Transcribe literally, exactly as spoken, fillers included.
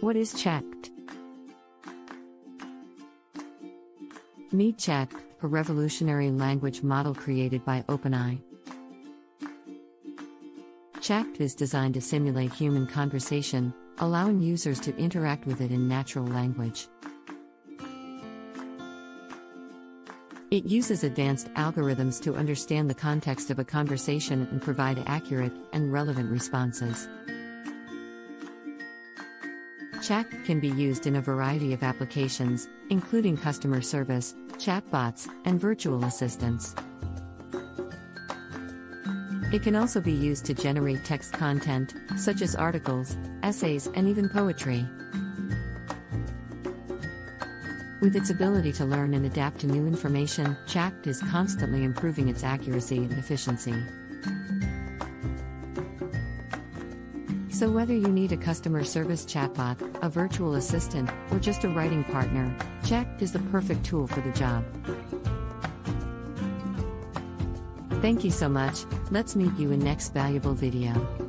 What is checked? MeChat, a revolutionary language model created by OpenAI. ChatGPT is designed to simulate human conversation, allowing users to interact with it in natural language. It uses advanced algorithms to understand the context of a conversation and provide accurate and relevant responses. ChatGPT can be used in a variety of applications, including customer service, chatbots, and virtual assistants. It can also be used to generate text content, such as articles, essays, and even poetry. With its ability to learn and adapt to new information, ChatGPT is constantly improving its accuracy and efficiency. So whether you need a customer service chatbot, a virtual assistant, or just a writing partner, ChatGPT is the perfect tool for the job. Thank you so much. Let's meet you in next valuable video.